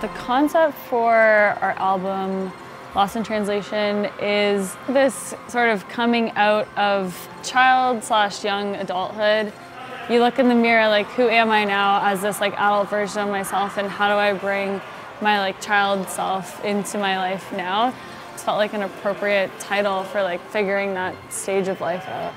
The concept for our album, Lost in Translation, is this sort of coming out of child/young adulthood. You look in the mirror, like, who am I now as this like adult version of myself, and how do I bring my like child self into my life now? It felt like an appropriate title for like figuring that stage of life out.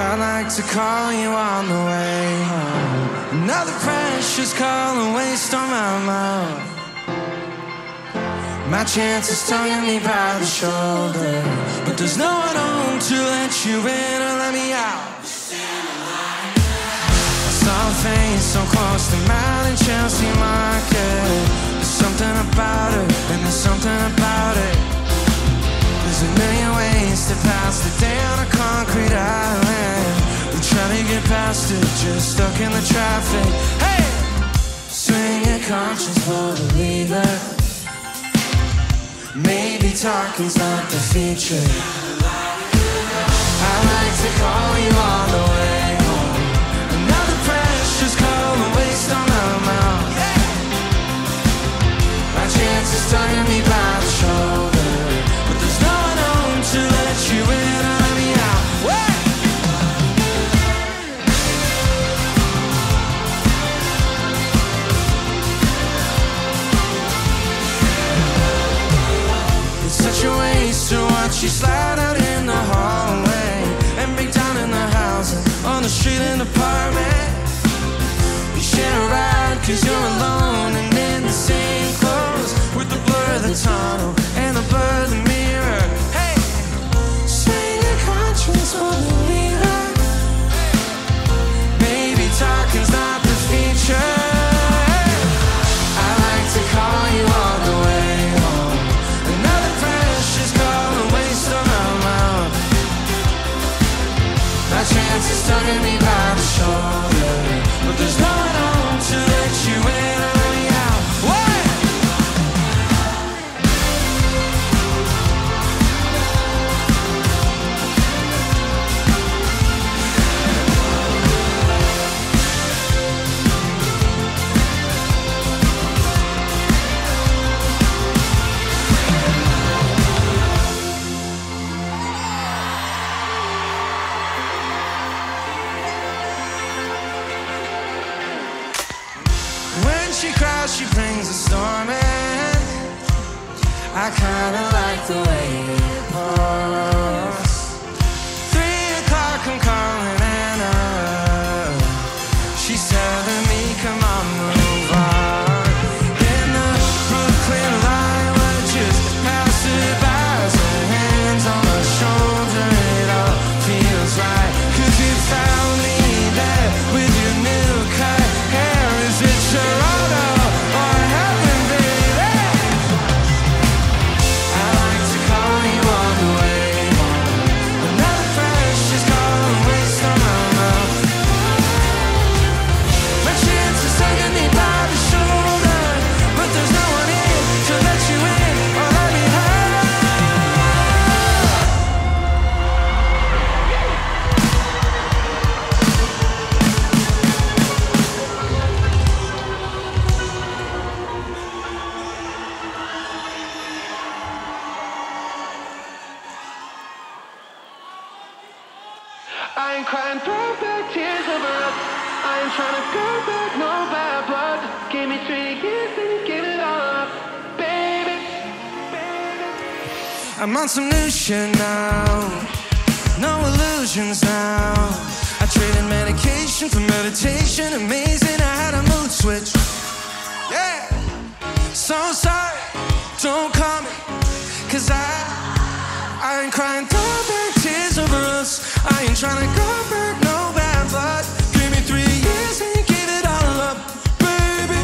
I like to call you on the way home. Another precious call a waste on my mouth. My chance is tugging me by the shoulder, but there's no one home to let you in or let me out. I saw a face so close to mine in Chelsea Market. There's something about her, and there's something about it. There's a million ways to pass the day on a concrete island. We're trying to get past it, just stuck in the traffic. Hey! Swing your conscience for the lever. Maybe talking's not the future. I like to call you on the way home. Another precious call and waste on my mouth. My chance is turning me by the shoulder, but there's no one home to let you in or let me out. What? Such a waste to watch you slide out in the hallway and break down in the house, on the street and apartment. You share a ride cause you're alone and in the same clothes, with the blur of the tunnel and the blur of the mirror. Hey! Swing your conscience for the leader. Maybe talking's not the feature. I like to call you on the way. My chance is tugging me by the shoulder, but there's no one home to let you in or let me out. What? She brings a storm in. I kinda like the way it pours. 3 o'clock, I'm calling Anna. She's telling me, come on, move on. In the Brooklyn line, we're just passersby, so hands on my shoulder, it all feels right. Cause you found me there with your new cut hair. Is it your auto? I'm on some new shit now. No illusions now. I traded medication for meditation. Amazing, I had a mood switch. Yeah. So sorry, don't call me. Cause I ain't crying throwback tears over us. I ain't trying to go back, no bad blood. Give me 3 years and you gave it all up, baby.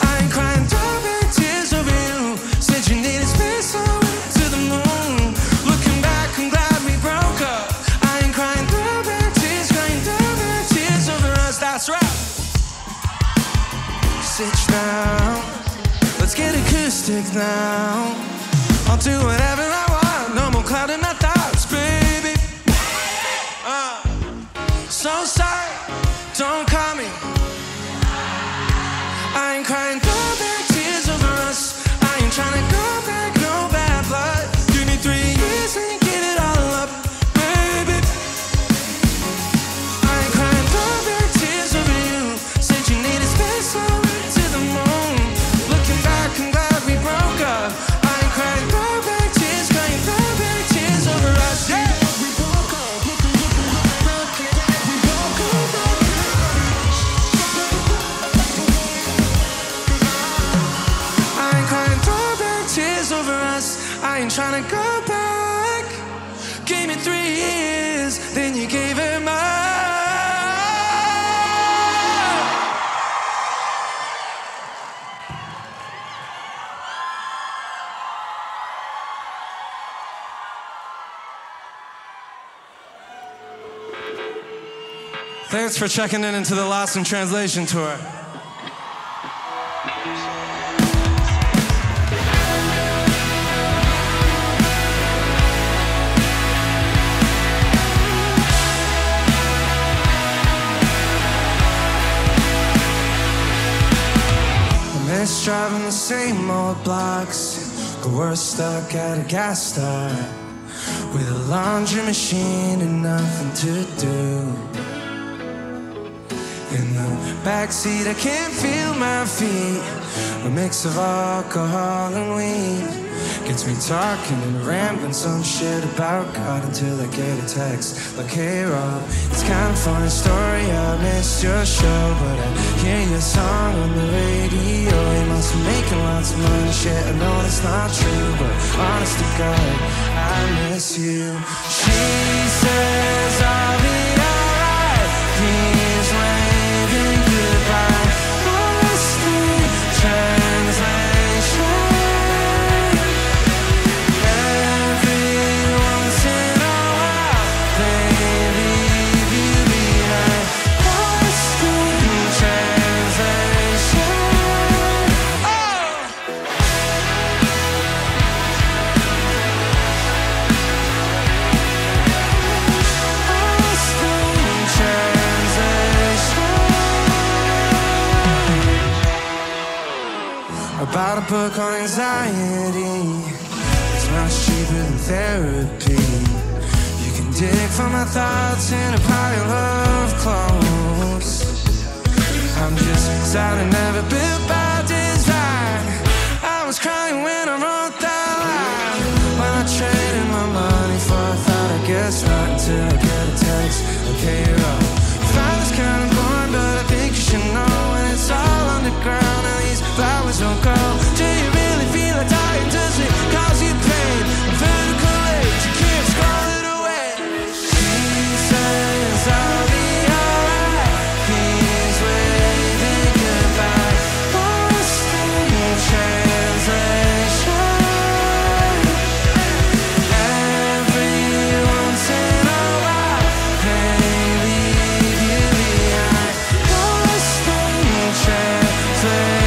I ain't crying throwback tears over you. Said you needed space, I went to the moon. Looking back, I'm glad we broke up. I ain't crying throwback tears over us, that's right. Sit down, let's get acoustic now. I'll do whatever I want, no more clouding my thoughts, baby. I ain't tryna go back. Gave me 3 years, then you gave it mine. Thanks for checking in into the Lost in Translation tour. It's driving the same old blocks, but we're stuck at a gas stop with a laundry machine and nothing to do. In the backseat I can't feel my feet. A mix of alcohol and weed gets me talking and rambling some shit about God until I get a text like, hey Rob, it's kind of a funny story, I missed your show, but I hear your song on the radio. You must be making lots of money, shit, I know that's not true, but honest to God, I miss you. She says I'll be alright, he's waving goodbye. Bought a book on anxiety, it's much cheaper than therapy. You can dig for my thoughts in a pile of clothes. I'm just sad I never built by design. I was crying when I wrote that line. When I traded my money for a thought, I guess not until I get a text, okay, well, I was kind of boring, but I think you should know when it's all underground. Flowers don't grow. Do you really feel like dying? Does it cause you pain? A vertical age, you can't scroll it away. She says I'll be alright, he's waving goodbye. Lost in translation. Every once in a while they leave you behind. Lost in translation.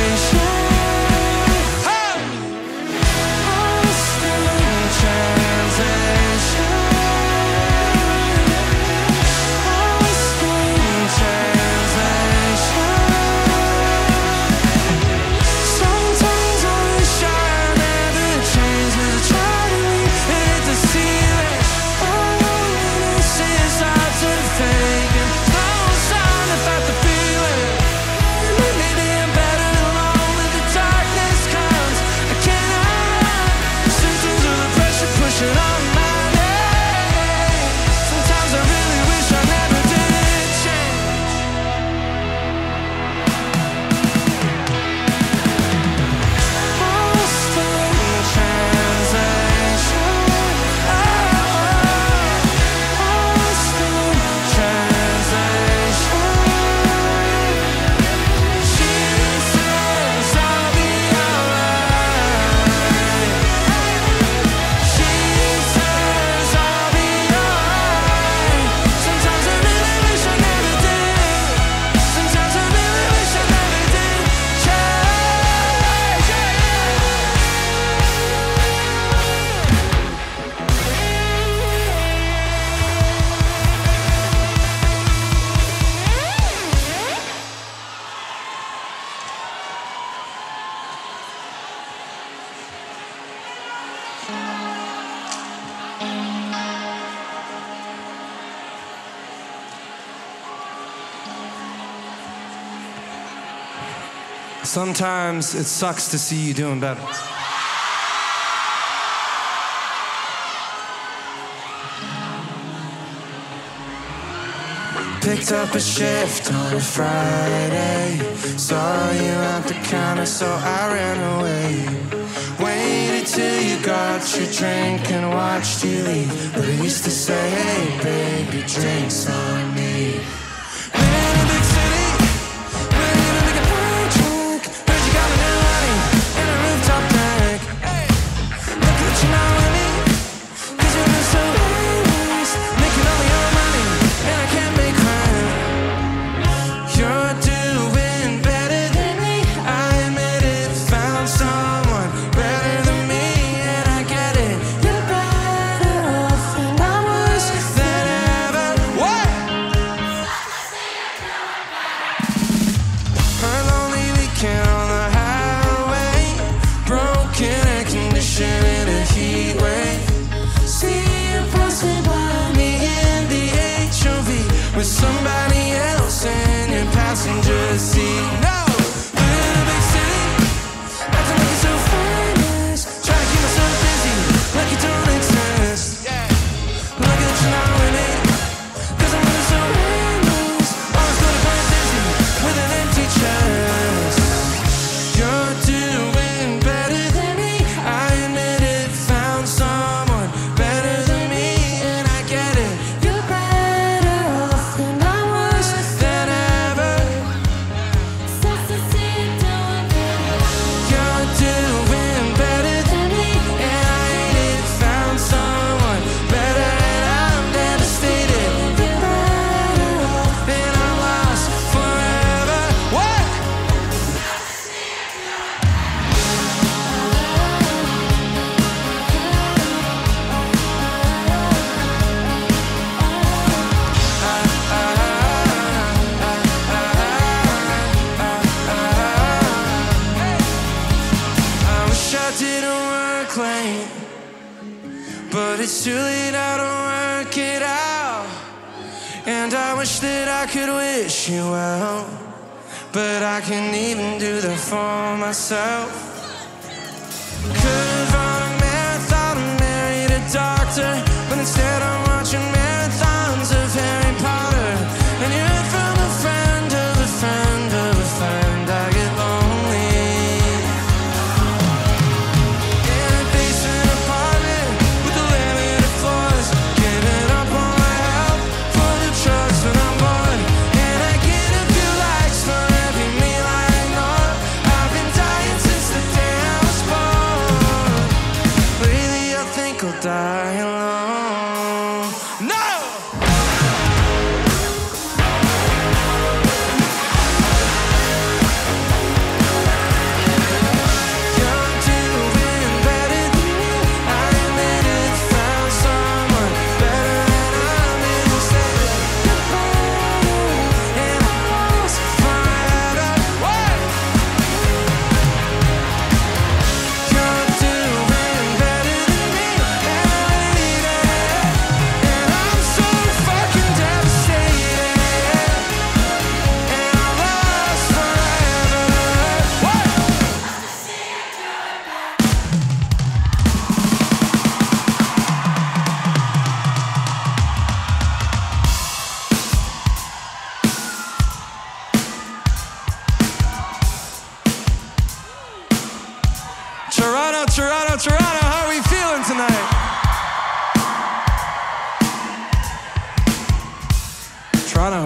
Sometimes it sucks to see you doing better. Picked up a shift on a Friday. Saw you at the counter, so I ran away. Waited till you got got your drink and watched you leave. But I used to say, hey, baby, drinks on me.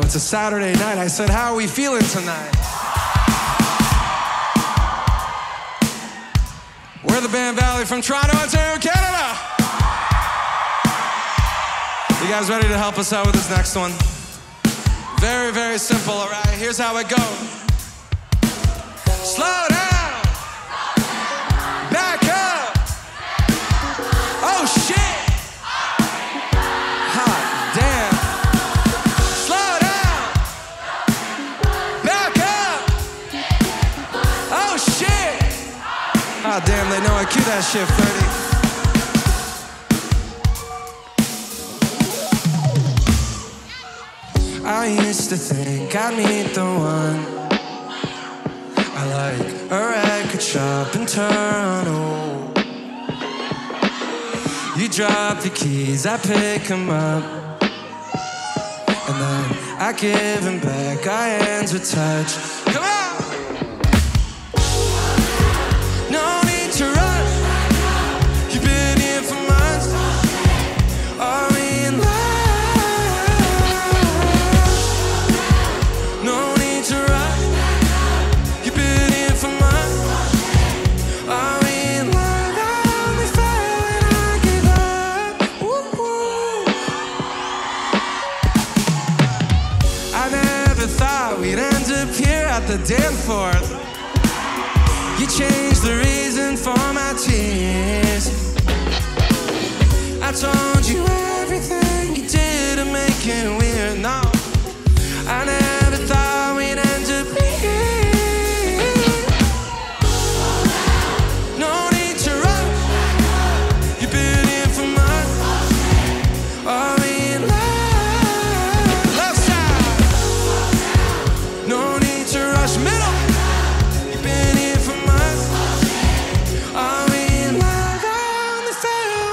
It's a Saturday night. I said, how are we feeling tonight? We're the band Valley from Toronto, Ontario, Canada. You guys ready to help us out with this next one? Very, very simple, all right? Here's how it goes. Slow down. Back up. Oh, shit. God damn, they know I cue that shit, Freddie. I used to think I'd meet the one I like, a record shop in Toronto. You drop the keys, I pick them up, and then I give them back, our hands would touch. Come on! No need to run. You've been here. I told you everything you did to make it weird. No, I never thought we'd end up here. No need to rush. You've been here for months. Are we in love? Left side. No need to rush. Middle. You've been here for months. Are we in love? On the fairway.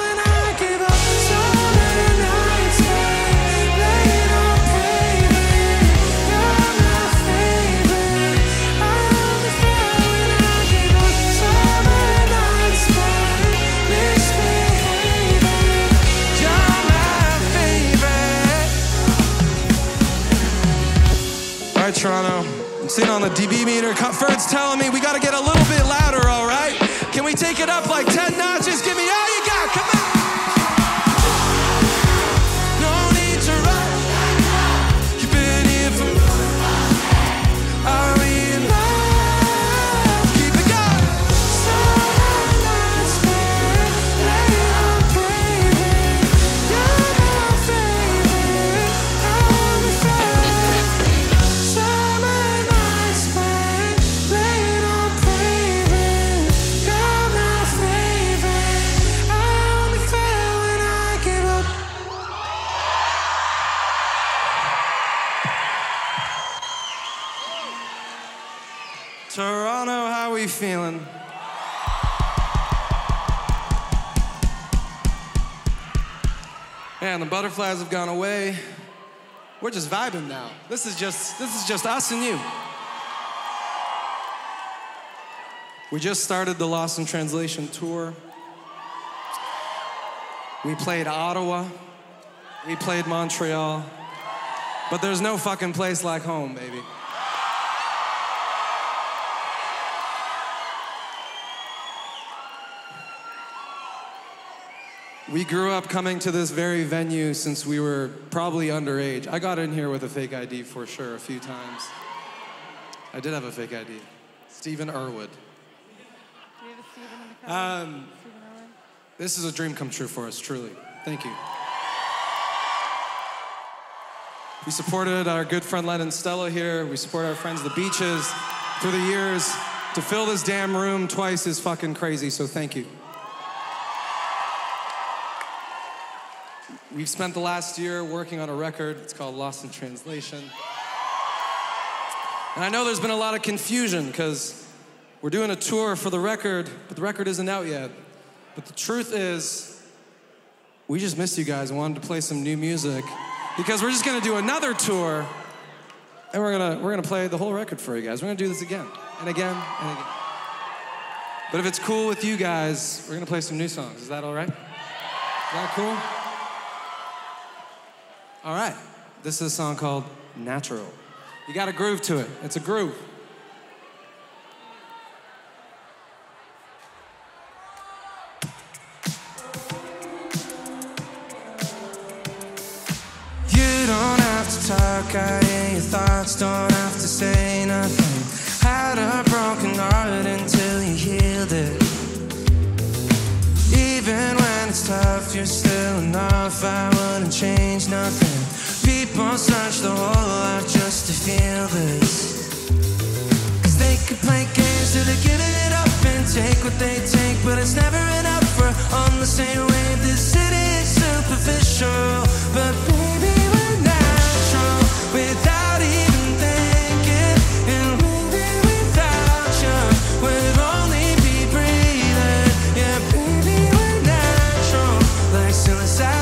Toronto, I'm sitting on the dB meter. Ferd's telling me we got to get a little bit louder, all right? Can we take it up like 10 notches? Give me all you got, come on! No need to rush. You've been here for months. Are we in love? Keep it going! Toronto, how we feeling? Man, the butterflies have gone away. We're just vibing now. This is just us and you. We just started the Lost in Translation tour. We played Ottawa. We played Montreal. But there's no fucking place like home, baby. We grew up coming to this very venue since we were probably underage. I got in here with a fake ID for sure a few times. I did have a fake ID. Stephen Irwood. Do you have a Stephen in the crowd? Stephen Irwood? This is a dream come true for us, truly. Thank you. We supported our good friend Lennon Stella here. We support our friends the Beaches through the years. To fill this damn room twice is fucking crazy, so thank you. We've spent the last year working on a record. It's called Lost in Translation. And I know there's been a lot of confusion because we're doing a tour for the record, but the record isn't out yet. But the truth is, we just missed you guys and wanted to play some new music because we're just gonna do another tour and we're gonna play the whole record for you guys. We're gonna do this again and again and again. But if it's cool with you guys, we're gonna play some new songs. Is that all right? Is that cool? All right, this is a song called Natural. You got a groove to it. It's a groove. You don't have to talk, I hear your thoughts, don't have to say nothing. Had a broken heart until you healed it. Even when it's tough, you're still enough. I wouldn't change nothing. People search the whole life just to feel this. Cause they could play games till they give it up and take what they take, but it's never enough. We're on the same wave. This city is superficial, but baby, we're natural without even thinking. And maybe without you, we'd only be breathing. Yeah, baby, we're natural. Like psilocybin.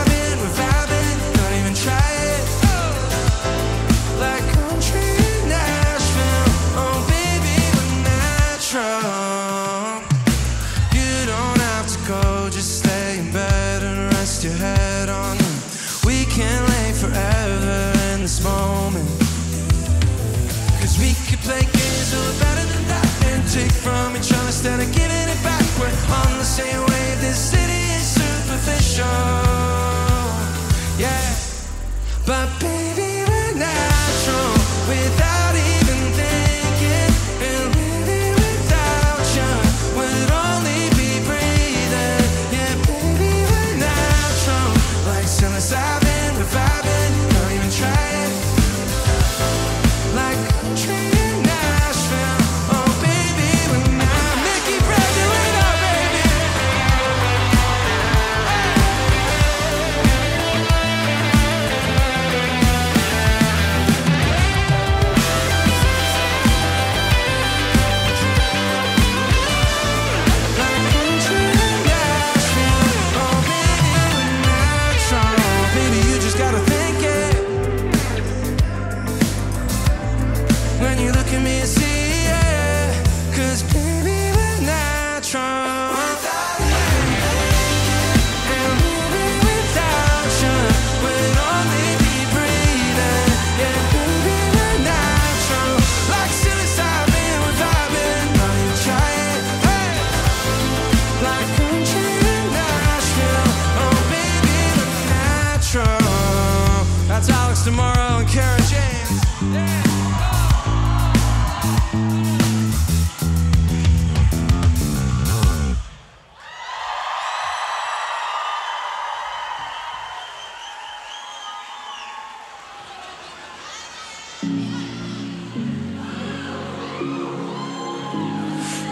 That's Alex Tomorrow and Kara James. Yeah.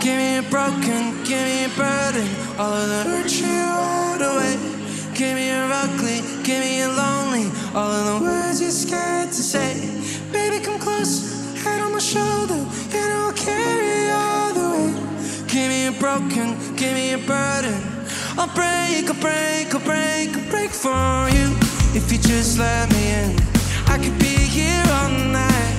Give me a broken, give me a burden, all of the hurt you hide away. Give me your ugly, give me your lonely, all of the words you're scared to say. Baby, come close, head on my shoulder, you know I'll carry all the way. Give me a broken, give me a burden, I'll break, I'll break, I'll break, I'll break for you. If you just let me in, I could be here all night.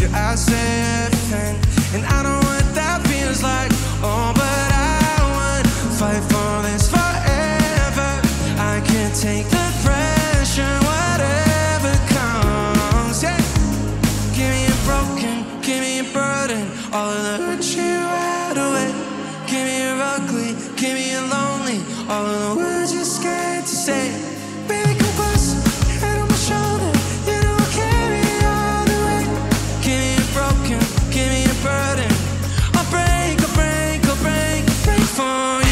Your eyes say everything, and I know what that feels like. Oh, but I would fight for this fight. Take the pressure, whatever comes, yeah. Give me a broken, give me a burden, all of the hurt you hide away. Give me your ugly, give me your lonely, all of the words you're scared to say. Baby, come close, head on my shoulder, you know I'll carry all the way. Give me a broken, give me a burden, I'll break, I'll break, I'll break, I'll break for you.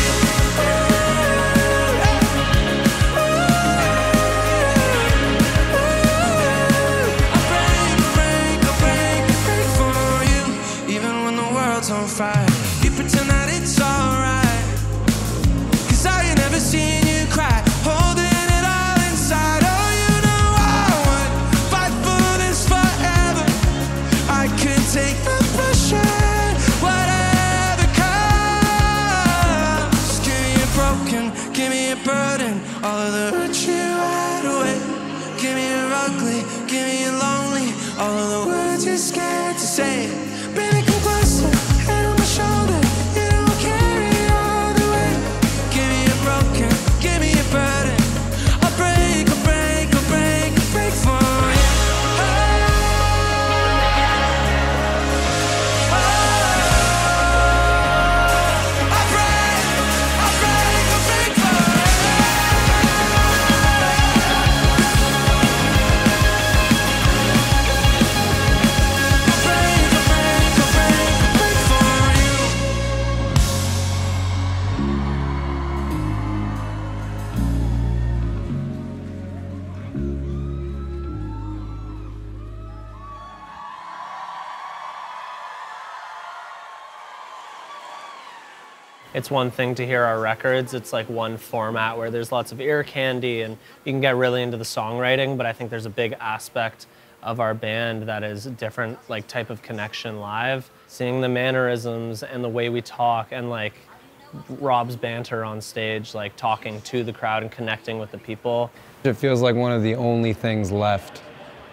It's one thing to hear our records, it's like one format where there's lots of ear candy and you can get really into the songwriting, but I think there's a big aspect of our band that is different, like type of connection live. Seeing the mannerisms and the way we talk and like Rob's banter on stage, like talking to the crowd and connecting with the people. It feels like one of the only things left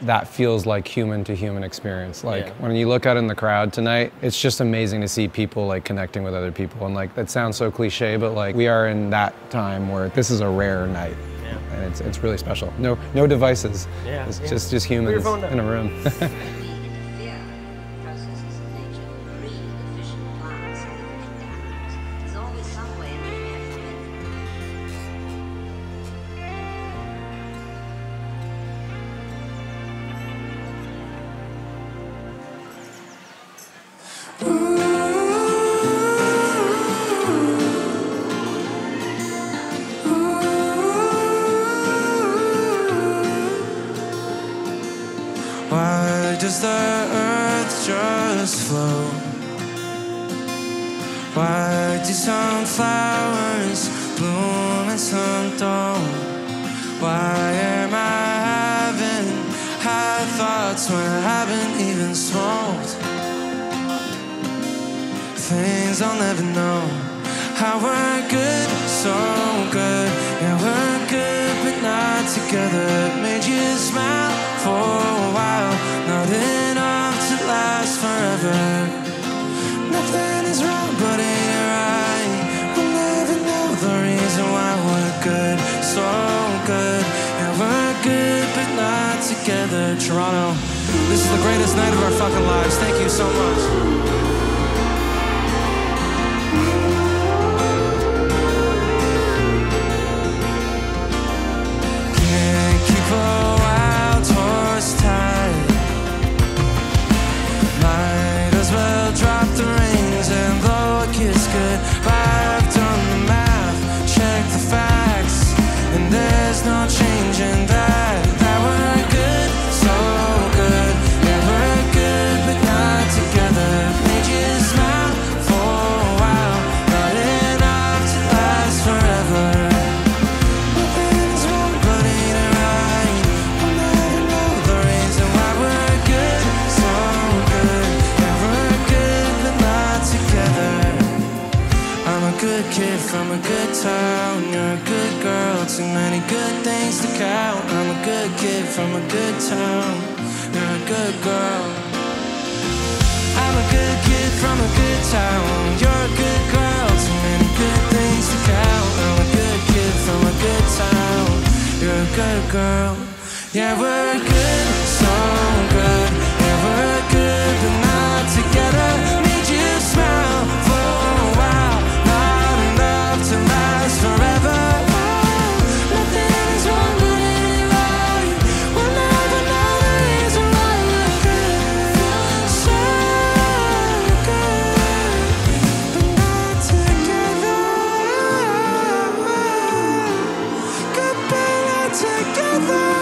that feels like human to human experience. Like when you look out in the crowd tonight, it's just amazing to see people like connecting with other people. And like, that sounds so cliche, but like we are in that time where this is a rare night. Yeah. And it's really special. No devices. Yeah. It's just humans in a room. Thank you so much. from a good town. You're a good girl, too many good things to count. I'm a good kid from a good town. You're a good girl. I'm a good kid from a good town. You're a good girl, too many good things to count. I'm a good kid from a good town. You're a good girl. Yeah, we're good, so good. Yeah, we're good, but not together. Made you smile for a while, not enough to last forever. Oh, nothing is wrong with anybody. We'll never know the reason why you're good, so good, but not together. Good, but not together.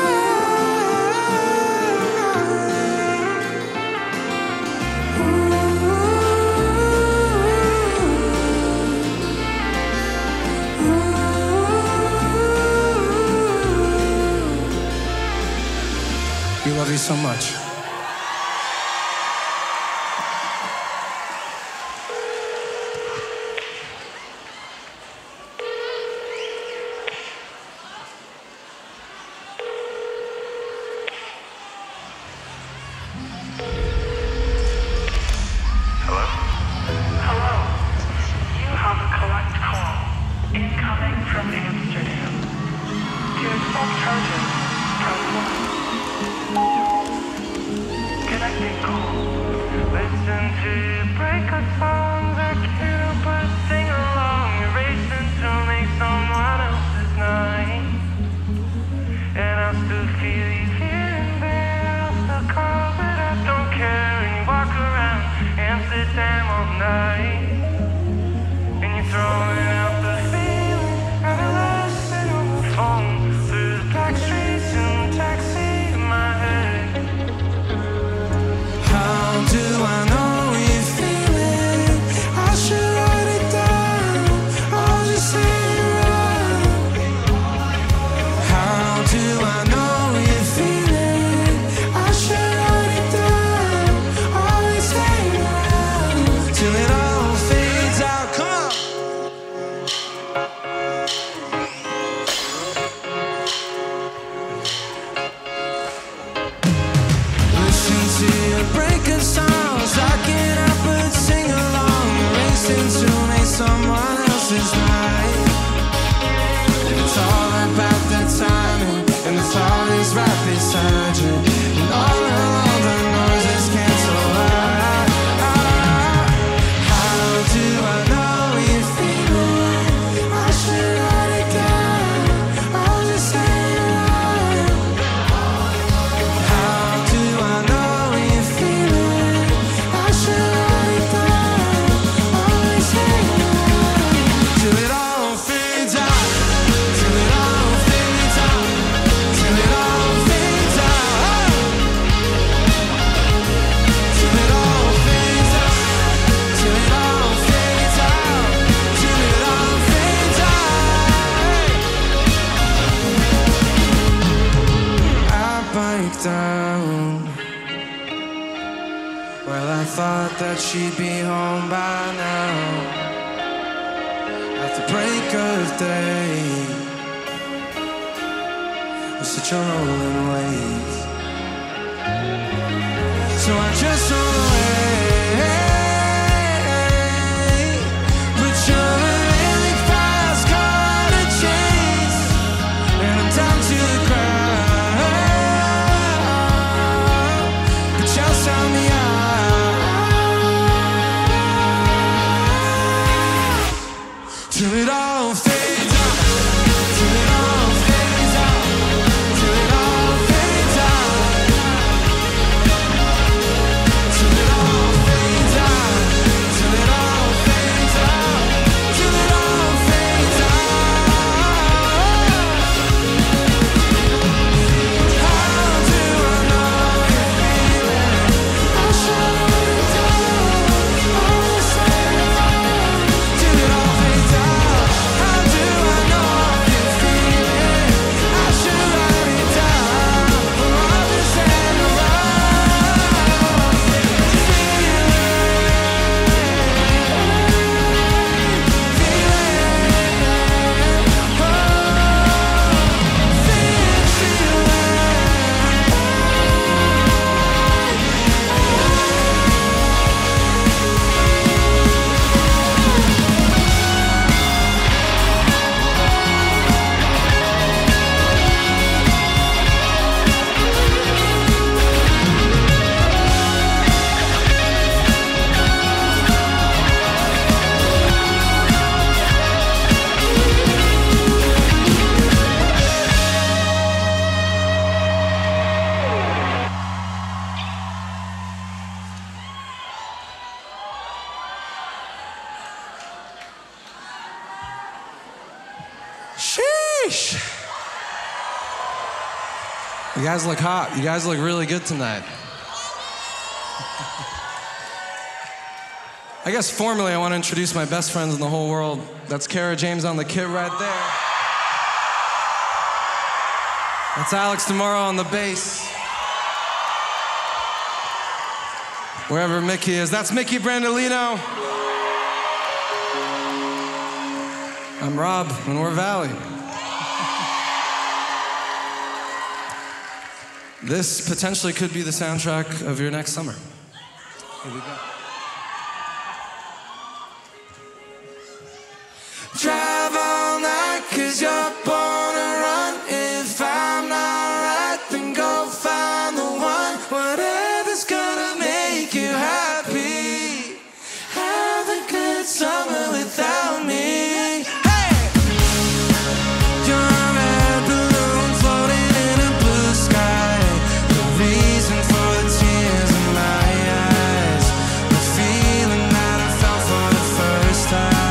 We love you so much. Sheesh. You guys look hot. You guys look really good tonight. I guess formally I want to introduce my best friends in the whole world. That's Kara James on the kit right there. That's Alex Tomorrow on the bass. Wherever Mickey is, that's Mickey Brandolino. I'm Rob, and we're Valley. This potentially could be the soundtrack of your next summer. Here we go. Drive all night, 'cause you're born to run. If I'm not right, then go find the one. Whatever's gonna make you happy. Have a good summer without me. Hey! You're a red balloon floating in a blue sky. The reason for the tears in my eyes. The feeling that I felt for the first time.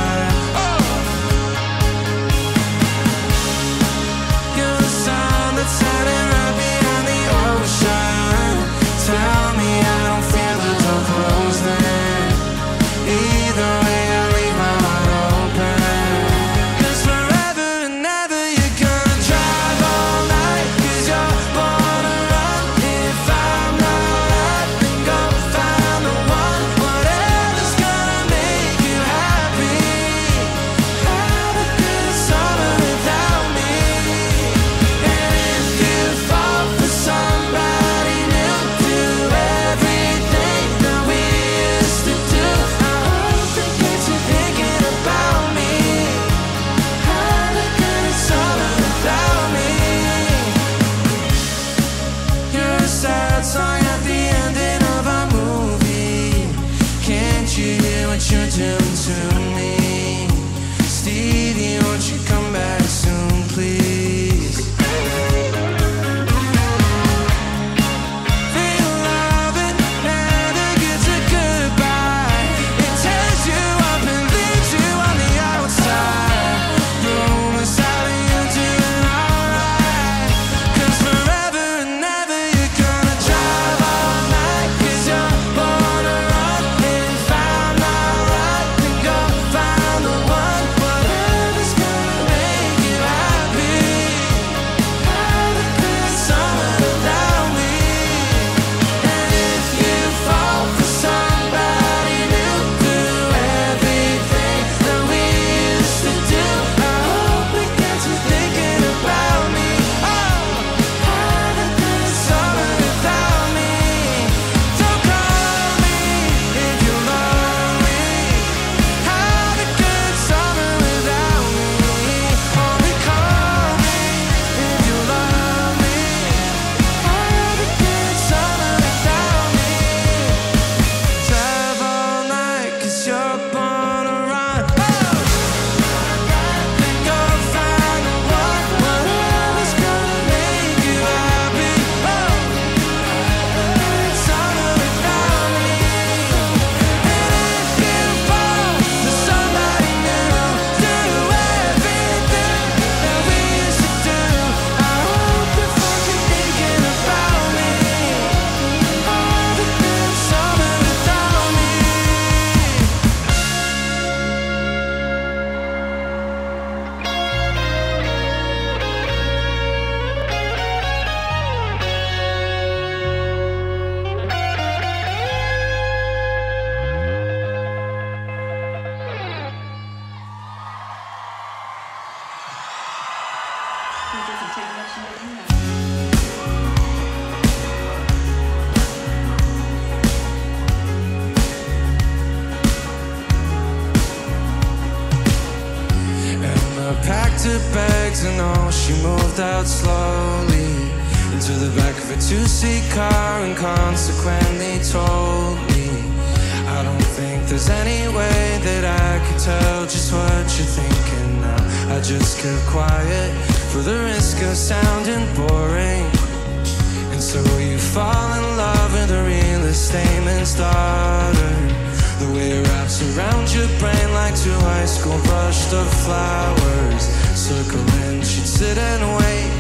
circling, she'd sit and wait.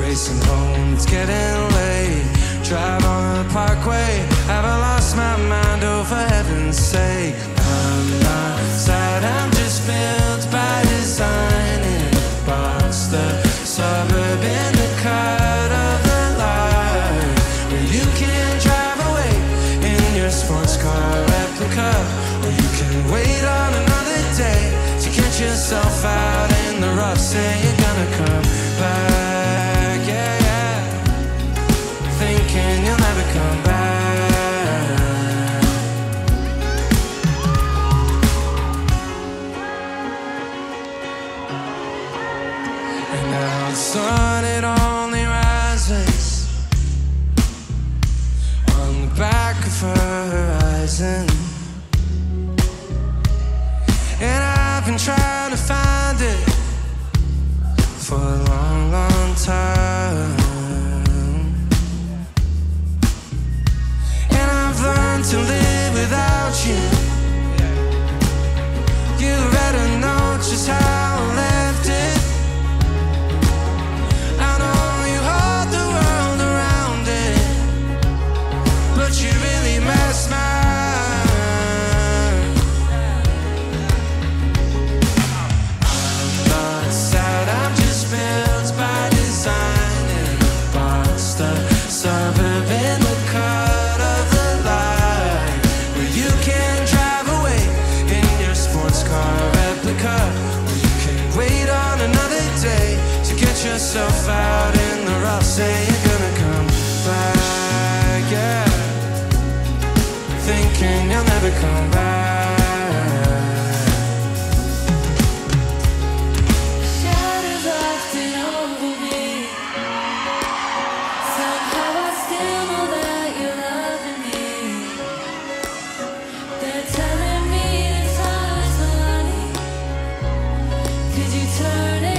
Racing home, it's getting late. Drive on the parkway, have I lost my mind? Oh, for heaven's sake, I'm not sad, I'm just built by design. In a box, the suburb in the cut of the line, where you can drive away in your sports car replica, or you can wait on another day to catch yourself out in the rough. Say you're gonna come back, yeah, yeah, thinking you'll never come back. The sun, it only rises on the back of her horizon, and I've been trying to find it for a long, long time. And I've learned to live without you. You better know just how I left it. Yourself out in the rough, say you're gonna come back, yeah, thinking you'll never come back. Shadows often over me, somehow I still know that you're loving me. They're telling me it's hard, so honey, could you turn it?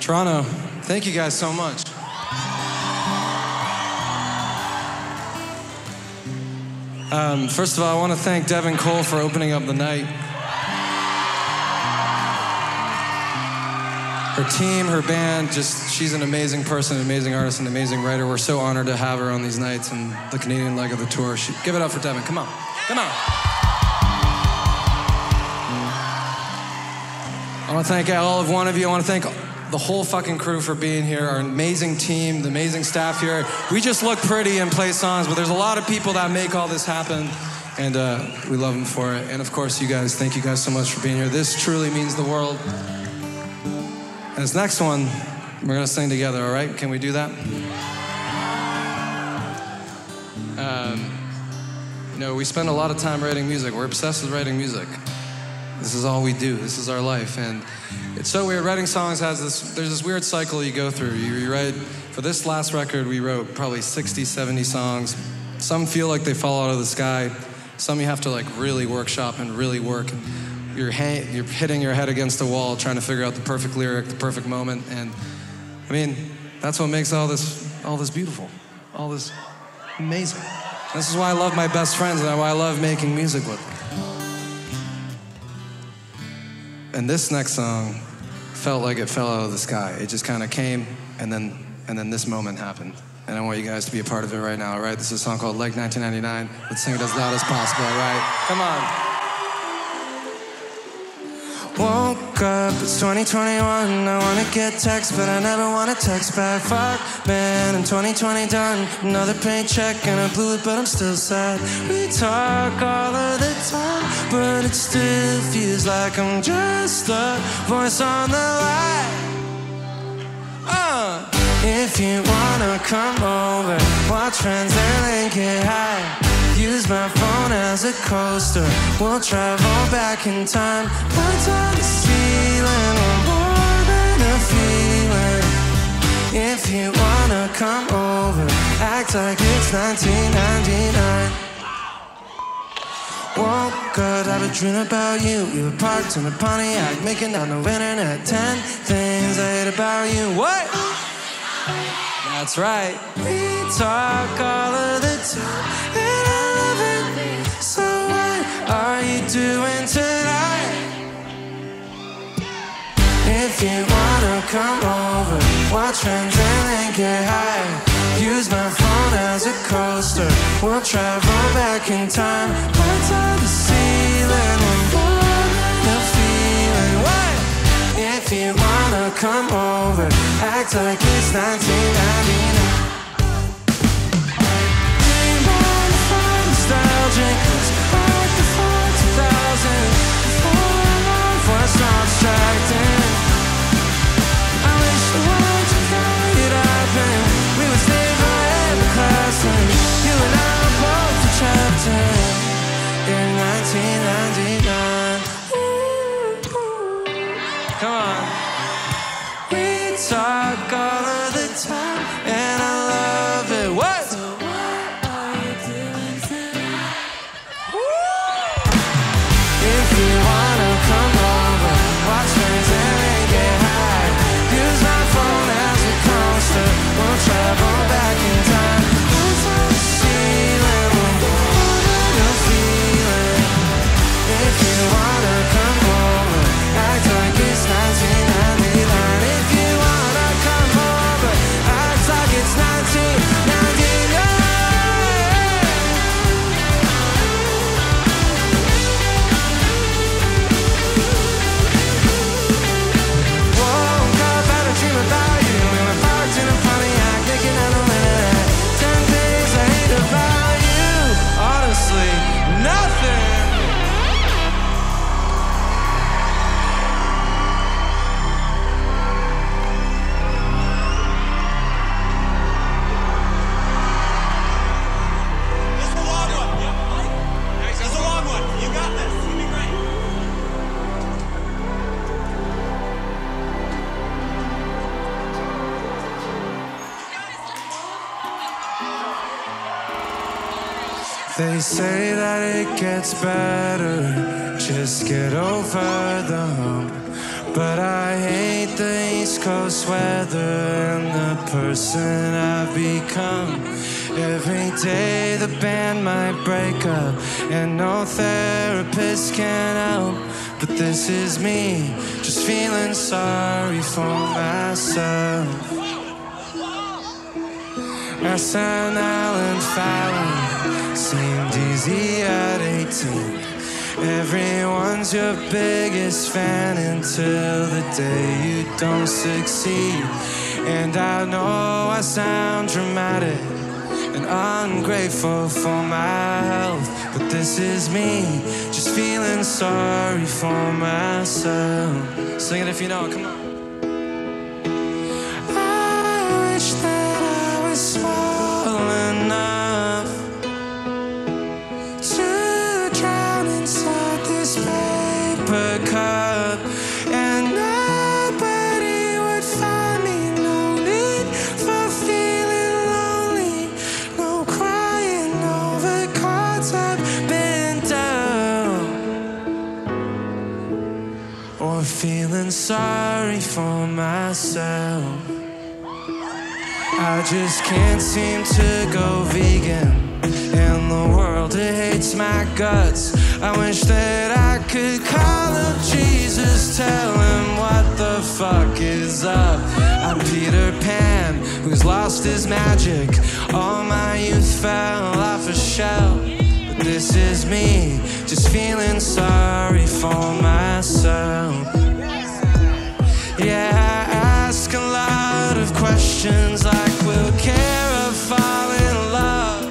Toronto, thank you guys so much. First of all, I want to thank Devin Cole for opening up the night. Her team, her band, just she's an amazing person, an amazing artist, an amazing writer. We're so honored to have her on these nights and the Canadian leg of the tour. Give it up for Devin, come on, come on. I want to thank all of one of you. I want to thank the whole fucking crew for being here, our amazing team, the amazing staff here. We just look pretty and play songs, but there's a lot of people that make all this happen, and we love them for it. And of course, you guys, thank you guys so much for being here. This truly means the world. And this next one, we're gonna sing together, all right? Can we do that? You know, we spend a lot of time writing music. We're obsessed with writing music. This is all we do, this is our life. And it's so weird, writing songs has this, there's this weird cycle you go through. You write, for this last record we wrote probably 60, 70 songs. Some feel like they fall out of the sky. Some you have to like really workshop and really work. You're hitting your head against a wall trying to figure out the perfect lyric, the perfect moment. And I mean, that's what makes all this all this beautiful, all this amazing. This is why I love my best friends and why I love making music with them. And this next song felt like it fell out of the sky. It just kind of came, and then this moment happened. And I want you guys to be a part of it right now, all right? This is a song called Leg 1999. Let's sing it as loud as possible, all right? Come on. Woke up, it's 2021, I wanna get text, but I never wanna text back. Fuck, man, I'm 2020 done, another paycheck, and I blew it, but I'm still sad. We talk all of the time, but it still feels like I'm just a voice on the line. If you wanna come over, watch Friends and get high. Use my phone as a coaster, we'll travel back in time. Lights on the ceiling, we're more than a feeling. If you wanna come over, act like it's 1999. Woke up, I've been dreaming about you. We were parked in a Pontiac, making out no internet. 10 things I hate about you. What? That's right. We talk all of the time, and I love it. So what are you doing tonight? If you wanna come over, watch Friends and get high. Use my phone as a coaster, we'll travel back in time. Lights on the ceiling, I'm more than a feeling. What? If you wanna come over, act like it's 1999. Dream on the fun, nostalgic, it's like the 4,000. Before I long for a song distracting, I wish the world you could happen. We would stay forever classing, you and I were both the chapter in 1999. Come on. We talk all of the time, and I love it. What? So what are you doing tonight? Woo! If you wanna come over, watch Friends and get high. Use my phone as a coaster, we'll travel back in time. Lights on the ceiling, we're more than a feeling. If you wanna come over, act like it's 1999. If you wanna come over, act like it's 1999. Woke up and I dream about you. We were parked in a Pontiac, making out no internet. 10 things I hate about you. Honestly, nothing. They say that it gets better, just get over the hump. But I hate the East Coast weather and the person I've become. Every day the band might break up, and no therapist can help. But this is me, just feeling sorry for myself. SNL and Fallon seemed easy at 18. Everyone's your biggest fan until the day you don't succeed. And I know I sound dramatic and ungrateful for my health, but this is me, just feeling sorry for myself. Sing it if you know it, come on. I wish that I was small enough inside this paper cup, and nobody would find me. No need for feeling lonely, no crying over cards I've been down, or feeling sorry for myself. I just can't seem to go vegan, and the world, it hates my guts. I wish that I could call up Jesus, tell him what the fuck is up. I'm Peter Pan, who's lost his magic. All my youth fell off a shelf. But this is me, just feeling sorry for myself. Yeah, I ask a lot of questions, like will Kara fall in love?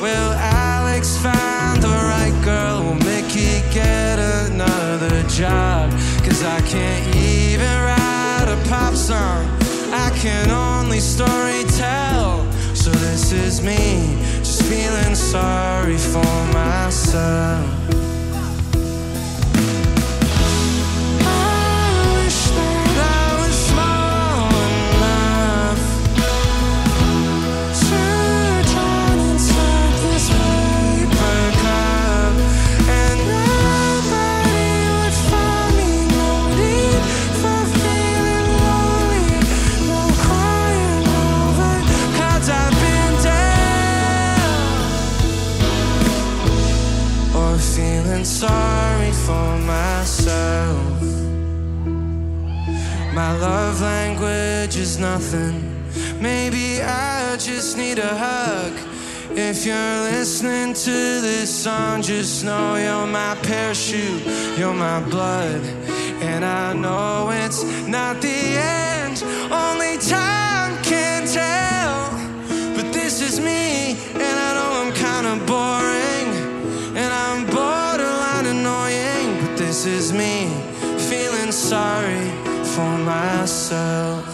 Will Alex find the right girl? Will Mickey get another job? Cause I can't even write a pop song, I can only story tell. So this is me, just feeling sorry for myself. Sorry for myself. My love language is nothing. Maybe I just need a hug. If you're listening to this song, just know you're my parachute, you're my blood. And I know it's not the end, only time can tell. But this is me, and I know I'm kinda boring, and I'm bored. This is me, feeling sorry for myself.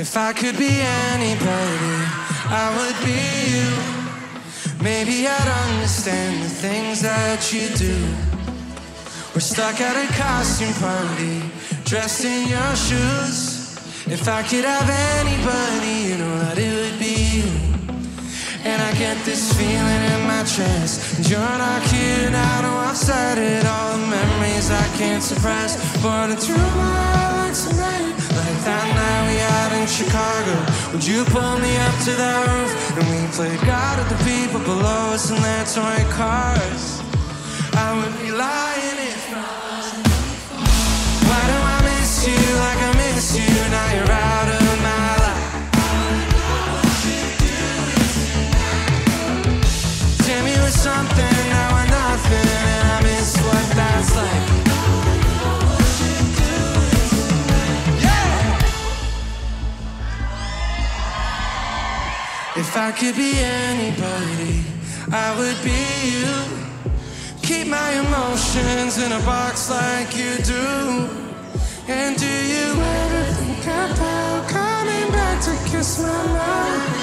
If I could be anybody, I would be you. Maybe I'd understand the things that you do. We're stuck at a costume party, dressed in your shoes. If I could have anybody, you know that it would be you. And I get this feeling in my chest, and you're not here, and I know I've said it. All the memories I can't suppress, but it's rumor. Like that night we out in Chicago, would you pull me up to that roof? And we played God with the people below us in their toy cars. I would be lying if I wasn't. Why do I miss you like I miss you? Now you're out of my life. What you do is tonight. Tell me with something, now I'm nothing, and I miss what that's like. If I could be anybody, I would be you. Keep my emotions in a box like you do. And do you ever think about coming back to kiss my mouth?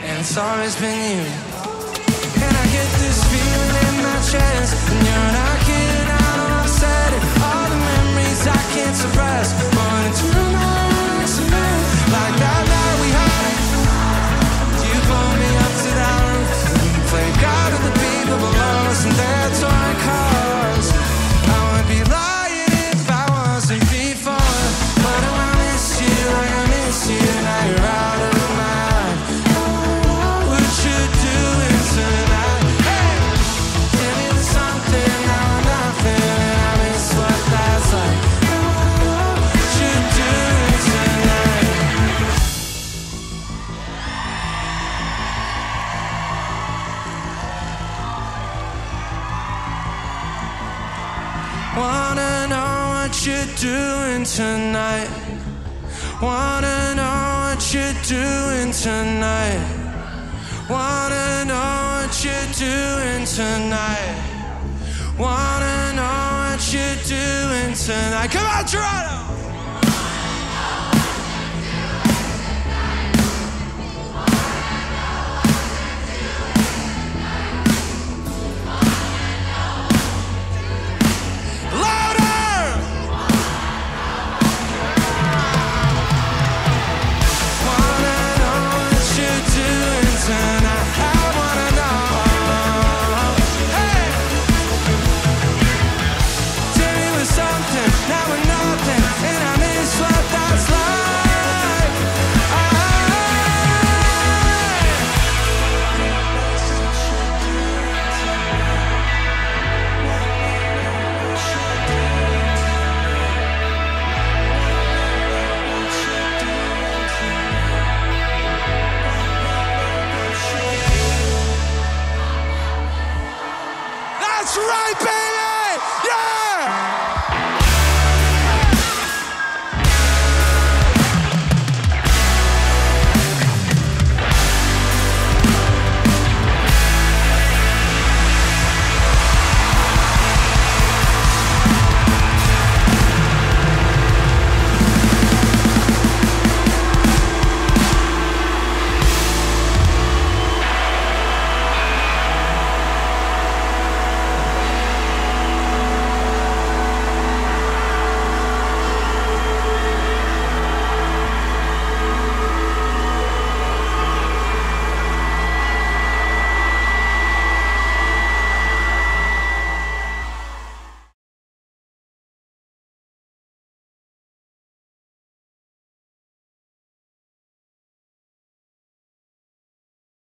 And it's always been you. And I get this feeling in my chest, and you're not getting out of upset. All the memories I can't suppress, but it's through my eyes, like that night we had. Play God with the people below us and their toy cars. I would be lying if I wasn't before. But do I miss you like I miss you? Now you're out of my life. What you doing tonight? Hey! Give me something, now I'm nothing, and I miss what that's like. What you do? what you're doing tonight. Wanna know what you're doing tonight. Wanna know what you're doing tonight. Wanna know what you're doing tonight. Come on, Toronto!